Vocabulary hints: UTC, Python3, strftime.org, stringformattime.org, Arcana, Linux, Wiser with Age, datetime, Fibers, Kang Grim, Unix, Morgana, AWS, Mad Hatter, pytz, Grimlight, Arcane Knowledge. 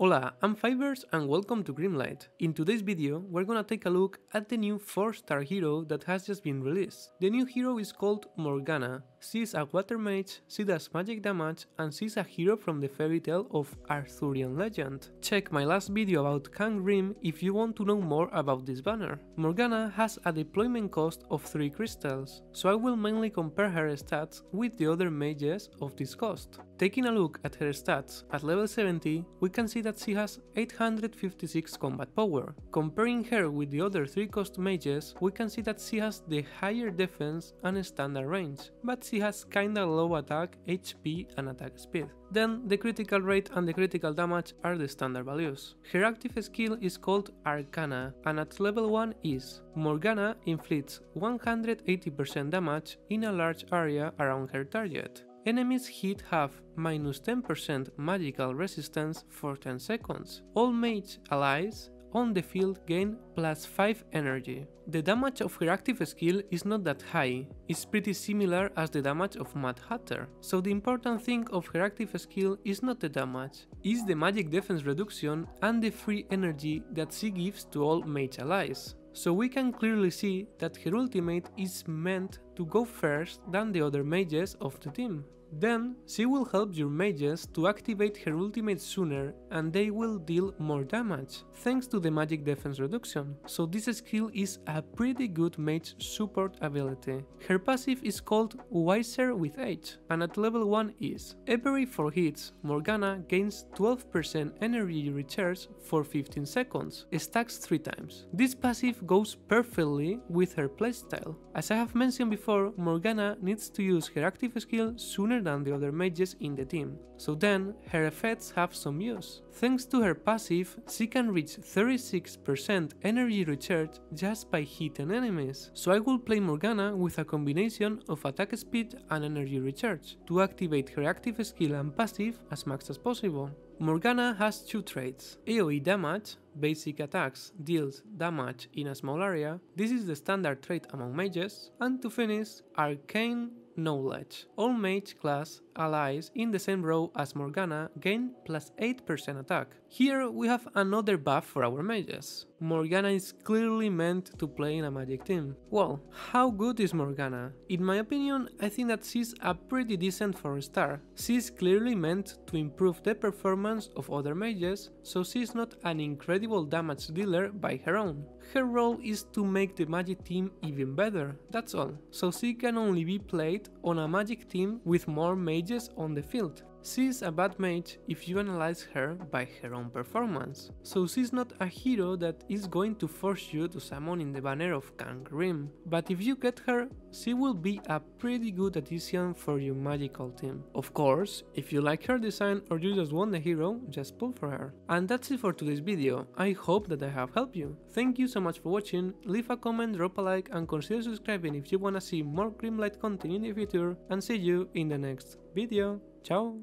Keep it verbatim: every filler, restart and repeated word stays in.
Hola, I'm Fibers and welcome to Grimlight. In today's video, we're gonna take a look at the new four star hero that has just been released. The new hero is called Morgana. She's a water mage, she does magic damage, and she's a hero from the fairy tale of Arthurian legend. Check my last video about Kang Grim if you want to know more about this banner. Morgana has a deployment cost of three crystals, so I will mainly compare her stats with the other mages of this cost. Taking a look at her stats, at level seventy, we can see that that she has eight hundred fifty-six combat power. Comparing her with the other three cost mages, we can see that she has the higher defense and standard range, but she has kinda low attack, H P and attack speed. Then the critical rate and the critical damage are the standard values. Her active skill is called Arcana, and at level one is Morgana inflicts one hundred eighty percent damage in a large area around her target. Enemies hit have minus ten percent magical resistance for ten seconds. All mage allies on the field gain plus five energy. The damage of her active skill is not that high, it's pretty similar as the damage of Mad Hatter. So the important thing of her active skill is not the damage, it's the magic defense reduction and the free energy that she gives to all mage allies. So we can clearly see that her ultimate is meant to go first than the other mages of the team. Then she will help your mages to activate her ultimate sooner and they will deal more damage, thanks to the magic defense reduction. So this skill is a pretty good mage support ability. Her passive is called Wiser with Age, and at level one is every four hits, Morgana gains twelve percent energy recharge for fifteen seconds, stacks three times. This passive goes perfectly with her playstyle. As I have mentioned before, Morgana needs to use her active skill sooner than the other mages in the team, so then her effects have some use. Thanks to her passive, she can reach thirty-six percent energy recharge just by hitting enemies, so I will play Morgana with a combination of attack speed and energy recharge, to activate her active skill and passive as much as possible. Morgana has two traits, A O E damage, basic attacks deals damage in a small area, this is the standard trait among mages, and to finish, Arcane Knowledge. All mage class allies in the same row as Morgana gain plus eight percent attack. Here we have another buff for our mages. Morgana is clearly meant to play in a magic team. Well, how good is Morgana? In my opinion, I think that she's a pretty decent four star. She's clearly meant to improve the performance of other mages, so she's not an incredible damage dealer by her own. Her role is to make the magic team even better, that's all. So she can only be played on a magic team with more mages on the field. She's a bad mage if you analyze her by her own performance, so she's not a hero that is going to force you to summon in the banner of Kang Grim, but if you get her, she will be a pretty good addition for your magical team. Of course, if you like her design or you just want the hero, just pull for her. And that's it for today's video, I hope that I have helped you. Thank you so much for watching, leave a comment, drop a like and consider subscribing if you wanna see more Grimlight content in the future, and see you in the next video. Ciao!